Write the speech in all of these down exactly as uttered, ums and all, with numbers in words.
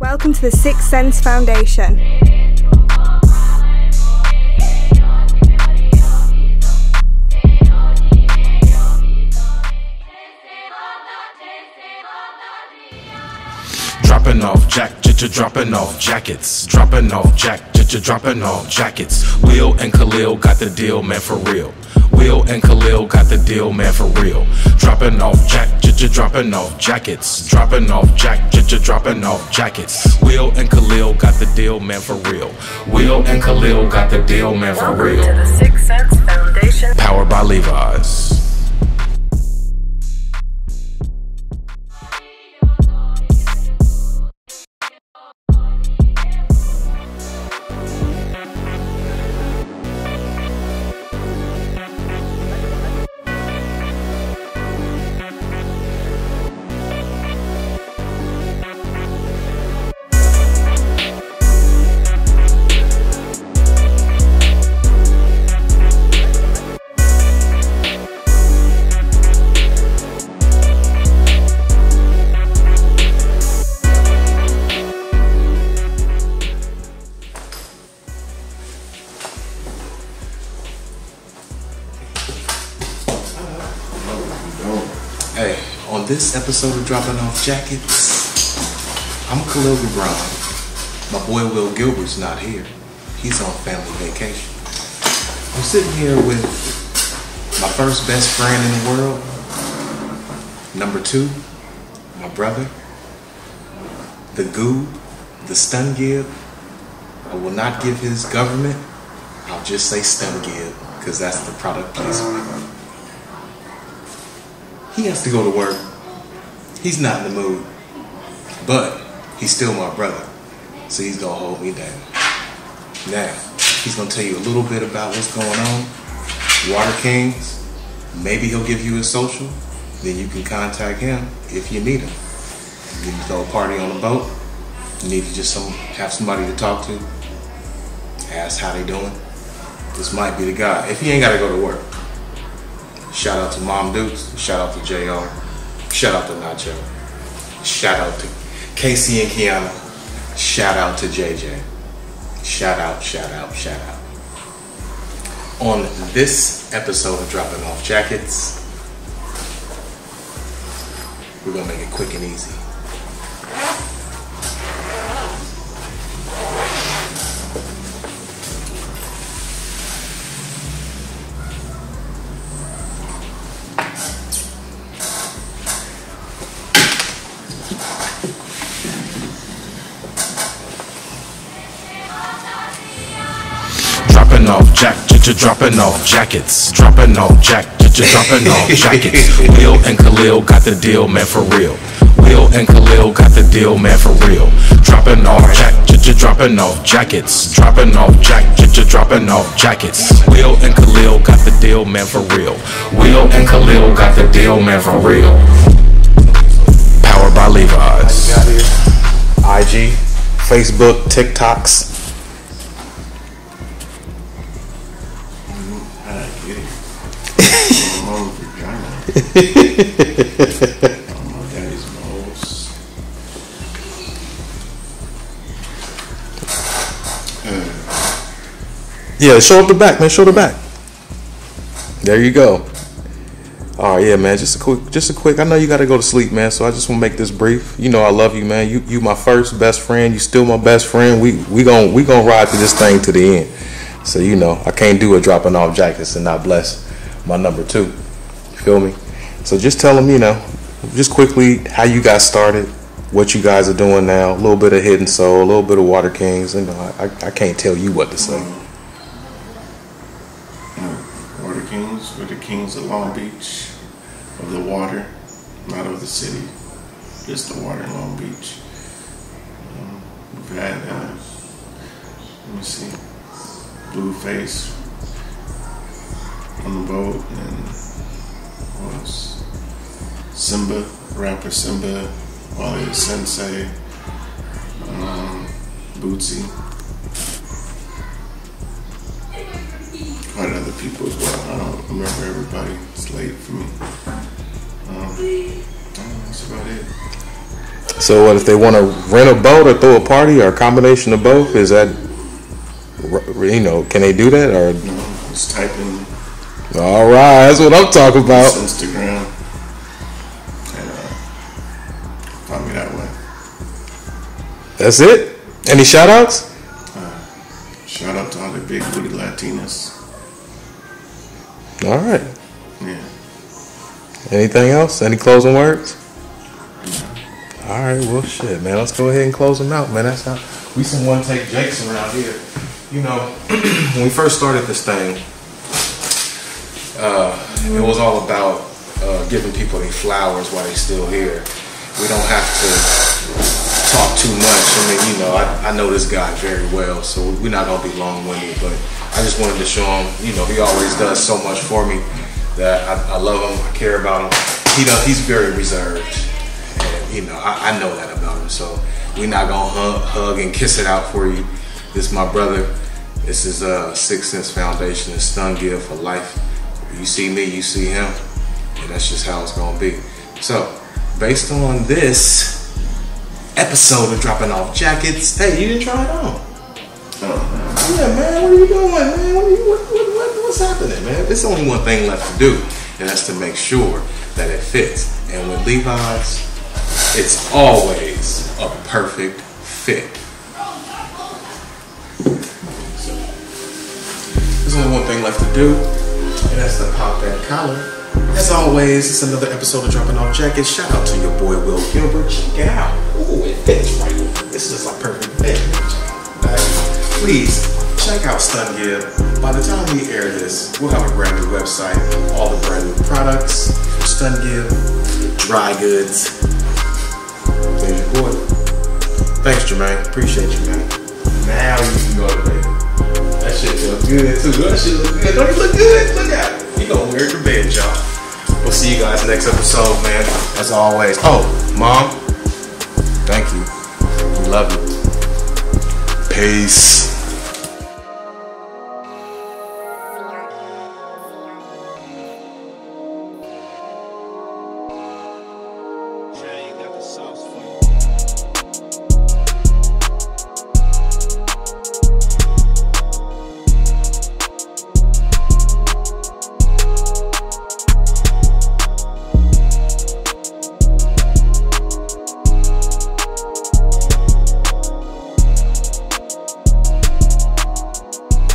Welcome to the Sixsense Foundation. Dropping off jack, j j dropping off jackets. Dropping off jack, j j dropping off jackets. Will and Khalil got the deal, man, for real. Will and Khalil got the deal, man, for real. Dropping off jack, j j dropping off jackets. Dropping off jack, j j dropping off jackets. Will and Khalil got the deal, man, for real. Will and Khalil got the deal, man, for real. Welcome to the Sixsense Foundation. Powered by Levi's. Hey, on this episode of Dropping Off Jackets, I'm Khalil Gibran. My boy Will Gilbert's not here. He's on family vacation. I'm sitting here with my first best friend in the world, number two, my brother, the Goo, the StunGib. I will not give his government, I'll just say StunGib, because that's the product placement. He has to go to work. He's not in the mood. But he's still my brother. So he's going to hold me down. Now, he's going to tell you a little bit about what's going on. Water Kings. Maybe he'll give you his social. Then you can contact him if you need him. You need to throw a party on a boat. You need to just some, have somebody to talk to. Ask how they doing. This might be the guy. If he ain't got to go to work. Shout out to Mom Dukes, shout out to J R, shout out to Nacho, shout out to Casey and Kiana, shout out to J J, shout out, shout out, shout out. On this episode of Dropping Off Jackets, we're gonna make it quick and easy. Off jack, j dropping off jackets, dropping off jack, j dropping off jackets. Will and Khalil got the deal, man, for real. Will and Khalil got the deal, man, for real. Dropping off jack, j dropping off jackets, dropping off jack, j dropping off jackets. Will and Khalil got the deal, man, for real. Will and Khalil got the deal, man, for real. Powered by Levi's. I G, Facebook, TikToks. Yeah, show up the back, man. Show the back. There you go. Oh yeah, man. Just a quick, just a quick. I know you got to go to sleep, man. So I just want to make this brief. You know, I love you, man. You, you, my first best friend. You still my best friend. We, we gon', we gon' ride through this thing to the end. So you know, I can't do a Dropping Off Jackets and not bless my number two. You feel me? So just tell them, you know, just quickly how you got started, what you guys are doing now, a little bit of Hidden Soul, a little bit of Water Kings. You know, I, I can't tell you what to say. Mm-hmm. Water Kings, we're the kings of Long Beach, of the water, not of the city, just the water in Long Beach. Um, we've had, uh, let me see, Blueface on the boat and... was Simba, Rapper Simba, Wale Sensei, um, Bootsy, quite other people as well. I don't remember everybody. It's late for me. Um, I don't know, that's about it. So if they want to rent a boat or throw a party or a combination of both, is that, you know, can they do that? Or no, just type in. All right, that's what I'm talking about. Instagram. And uh, find me that way. That's it? Any shout outs? Uh, shout out to all the big booty Latinas. All right. Yeah. Anything else? Any closing words? All right, well, shit, man. Let's go ahead and close them out, man. That's how we some one take Jakes around here. You know, when we first started this thing, uh, it was all about uh, giving people their flowers while they're still here. We don't have to talk too much. I mean, you know, I, I know this guy very well, so we're not gonna be long-winded. But I just wanted to show him, you know, he always does so much for me that I, I love him. I care about him. He does. He's very reserved. You know, I, I know that about him, so we're not gonna hug, hug and kiss it out for you. This is my brother. This is uh, Sixsense Foundation and StunGib for life. You see me, you see him, and that's just how it's gonna be. So, based on this episode of dropping off jackets, hey, you didn't try it on. Oh, man. Yeah, man, what are you doing, man? What are you, what, what, what, what's happening, man? There's only one thing left to do, and that's to make sure that it fits. And with Levi's, it's always a perfect fit. So, there's only one thing left to do, and that's to pop that collar. As always, it's another episode of Dropping Off Jackets. Shout out to your boy Will Gilbert. Check it out. Ooh, it fits right. This is a perfect fit. Right. Please check out StunGib. By the time we air this, we'll have a brand new website, all the brand new products, StunGib, dry goods. Thanks, Jermaine. Appreciate you, man. Now you can go to bed. That shit feels good too. That shit look good. Don't you look good? Look at it. You gonna wear your bed, y'all. We'll see you guys next episode, man. As always. Oh, Mom. Thank you. We love you. Peace.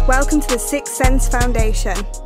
Welcome to the Sixsense Foundation.